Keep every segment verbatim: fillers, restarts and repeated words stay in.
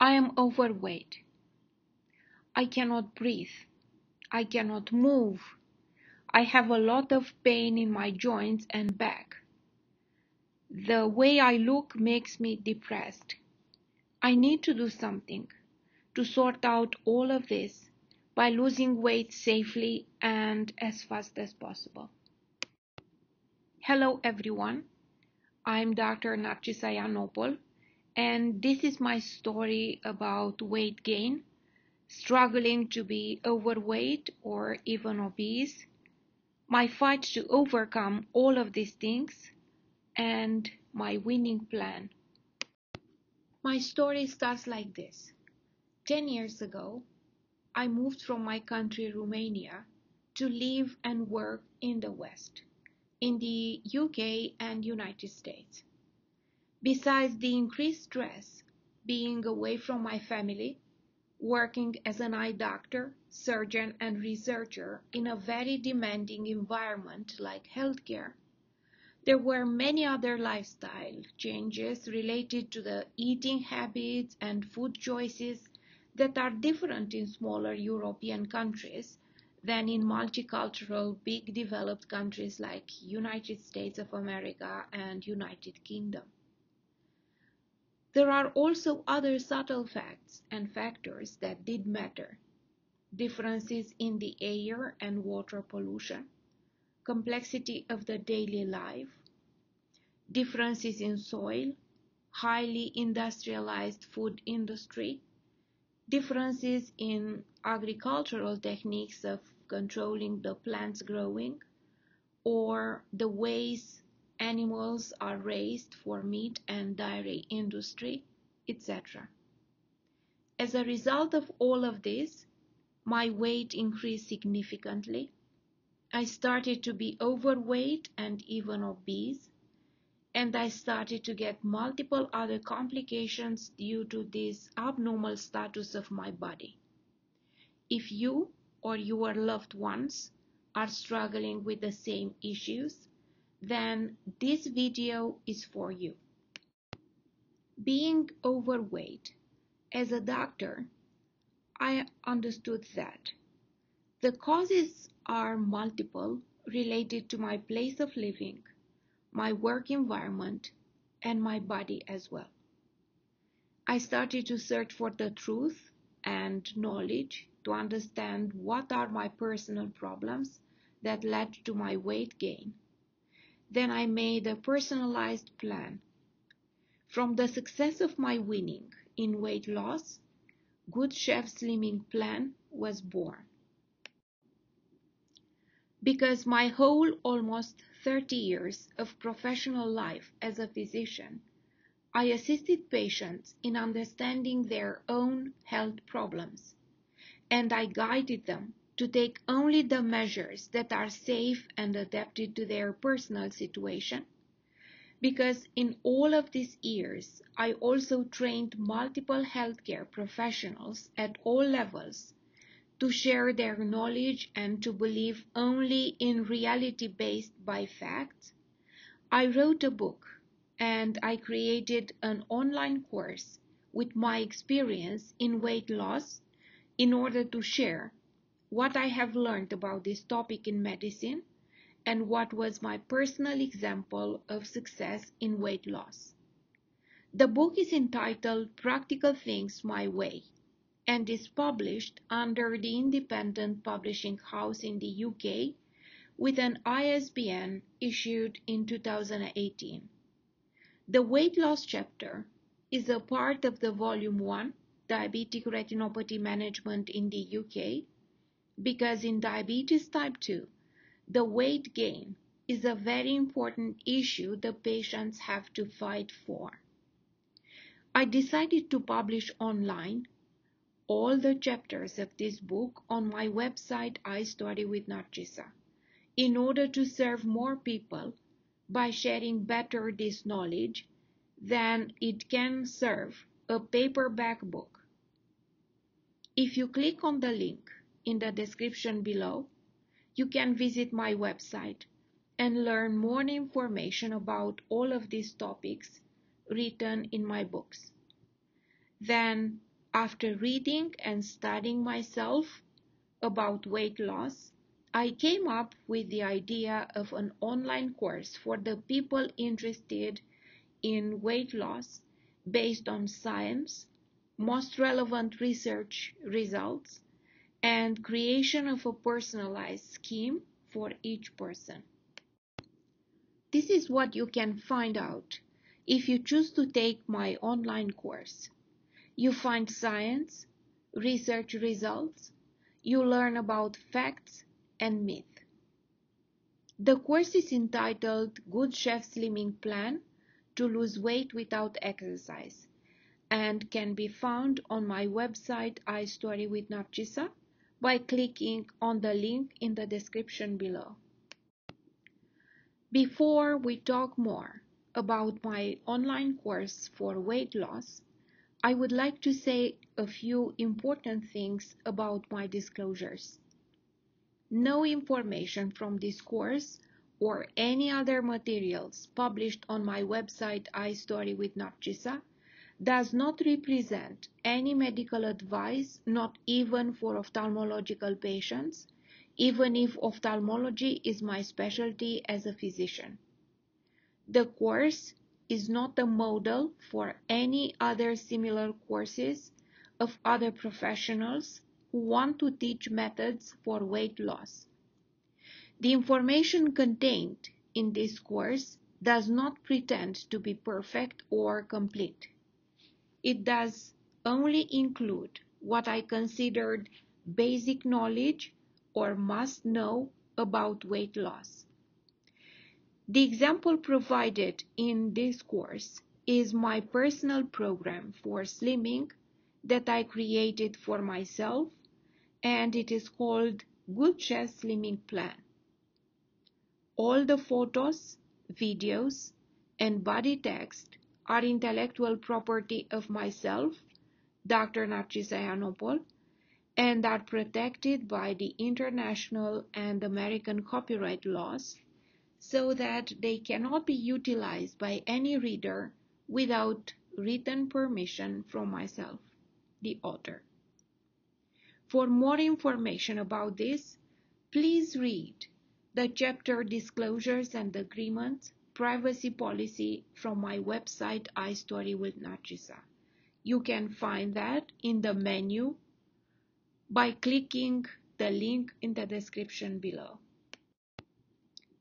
I am overweight. I cannot breathe. I cannot move. I have a lot of pain in my joints and back. The way I look makes me depressed. I need to do something to sort out all of this by losing weight safely and as fast as possible. Hello everyone, I'm Doctor Narcisa Ianopol, and this is my story about weight gain, struggling to be overweight or even obese, my fight to overcome all of these things, and my winning plan. My story starts like this. Ten years ago, I moved from my country, Romania, to live and work in the West, in the U K and United States. Besides the increased stress, being away from my family, working as an eye doctor, surgeon, and researcher in a very demanding environment like healthcare, there were many other lifestyle changes related to the eating habits and food choices that are different in smaller European countries than in multicultural, big developed countries like United States of America and United Kingdom. There are also other subtle facts and factors that did matter. Differences in the air and water pollution, complexity of the daily life, differences in soil, highly industrialized food industry, differences in agricultural techniques of controlling the plants growing, or the ways animals are raised for meat and dairy industry, et cetera. As a result of all of this, my weight increased significantly. I started to be overweight and even obese, and I started to get multiple other complications due to this abnormal status of my body. If you or your loved ones are struggling with the same issues, then this video is for you. Being overweight, as a doctor, I understood that the causes are multiple, related to my place of living, my work environment, and my body as well. I started to search for the truth and knowledge to understand what are my personal problems that led to my weight gain. Then I made a personalized plan. From the success of my winning in weight loss, Good Chef Slimming Plan was born. Because my whole almost thirty years of professional life as a physician, I assisted patients in understanding their own health problems, and I guided them to take only the measures that are safe and adapted to their personal situation, because in all of these years, I also trained multiple healthcare professionals at all levels to share their knowledge and to believe only in reality based by facts. I wrote a book and I created an online course with my experience in weight loss in order to share what I have learned about this topic in medicine and what was my personal example of success in weight loss. The book is entitled Practical Things My Way and is published under the independent publishing house in the U K with an I S B N issued in two thousand eighteen. The weight loss chapter is a part of the volume one, Diabetic Retinopathy Management in the U K, because in diabetes type two, the weight gain is a very important issue the patients have to fight for. I decided to publish online all the chapters of this book on my website Eye Story with Narcisa in order to serve more people by sharing better this knowledge than it can serve a paperback book. If you click on the link in the description below, you can visit my website and learn more information about all of these topics written in my books. Then After reading and studying myself about weight loss, I came up with the idea of an online course for the people interested in weight loss based on science, most relevant research results, and creation of a personalized scheme for each person. This is what you can find out if you choose to take my online course. You find science, research results, you learn about facts and myth. The course is entitled Good Chef Slimming Plan to Lose Weight Without Exercise and can be found on my website Eye Story with Narcisa by clicking on the link in the description below. Before we talk more about my online course for weight loss, I would like to say a few important things about my disclosures. No information from this course or any other materials published on my website Eye Story with Narcisa does not represent any medical advice, not even for ophthalmological patients, even if ophthalmology is my specialty as a physician. The course is not a model for any other similar courses of other professionals who want to teach methods for weight loss. The information contained in this course does not pretend to be perfect or complete. It does only include what I considered basic knowledge or must know about weight loss. The example provided in this course is my personal program for slimming that I created for myself, and it is called Good Chef Slimming Plan. All the photos, videos, and body text are intellectual property of myself, Doctor Narcisa Ianopol, and are protected by the international and American copyright laws, so that they cannot be utilized by any reader without written permission from myself, the author. For more information about this, please read the chapter Disclosures and Agreements, Privacy Policy from my website Eye Story with Narcisa. You can find that in the menu by clicking the link in the description below.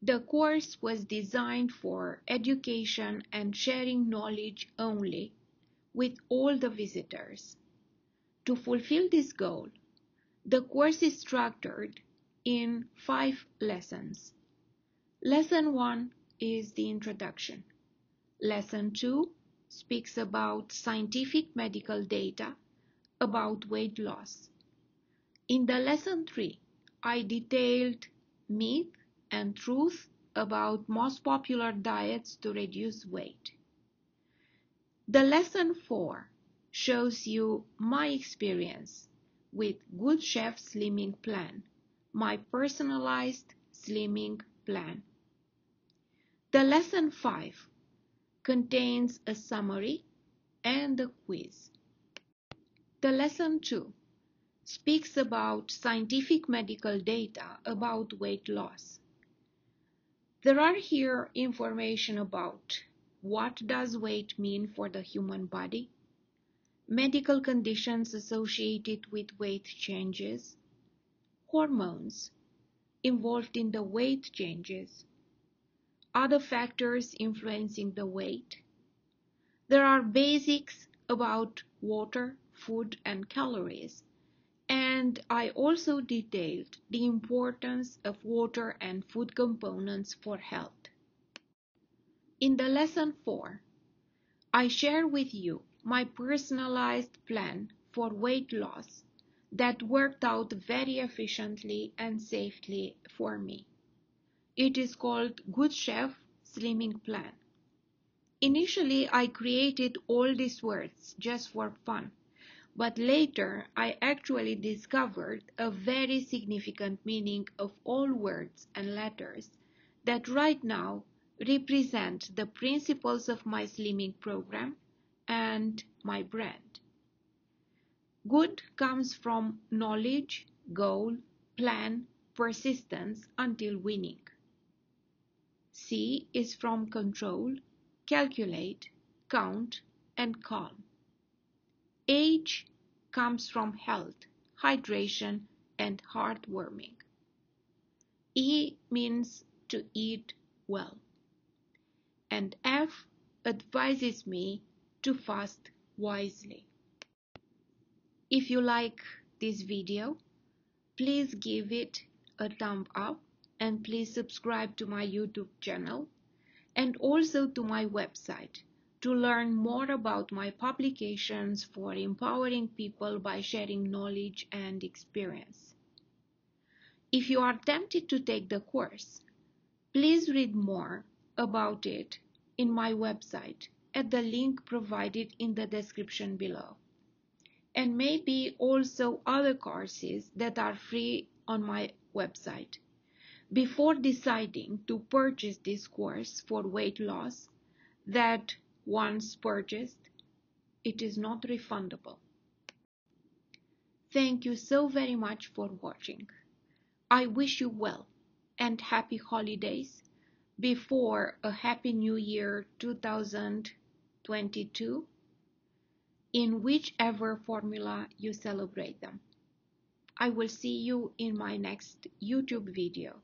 The course was designed for education and sharing knowledge only with all the visitors. To fulfill this goal, the course is structured in five lessons. Lesson one is the introduction. Lesson two speaks about scientific medical data about weight loss. In the lesson three, I detailed myth and truth about most popular diets to reduce weight. The lesson four shows you my experience with Good Chef Slimming Plan, my personalized slimming plan. The lesson five contains a summary and a quiz. The lesson two speaks about scientific medical data about weight loss. There are here information about what does weight mean for the human body, medical conditions associated with weight changes, hormones involved in the weight changes, other factors influencing the weight. There are basics about water, food, and calories, and I also detailed the importance of water and food components for health. In the lesson four, I share with you my personalized plan for weight loss that worked out very efficiently and safely for me. It is called Good Chef Slimming Plan. Initially, I created all these words just for fun, but later I actually discovered a very significant meaning of all words and letters that right now represent the principles of my slimming program and my brand. Good comes from knowledge, goal, plan, persistence until winning. C is from control, calculate, count, and calm. H comes from health, hydration, and heartwarming. E means to eat well. And F advises me to fast wisely. If you like this video, please give it a thumb up and please subscribe to my YouTube channel and also to my website to learn more about my publications for empowering people by sharing knowledge and experience. If you are tempted to take the course, please read more about it in my website at the link provided in the description below, and maybe also other courses that are free on my website, before deciding to purchase this course for weight loss that, once purchased, it is not refundable. Thank you so very much for watching. I wish you well and happy holidays before a happy new year two thousand twenty-two. In whichever formula you celebrate them. I will see you in my next YouTube video.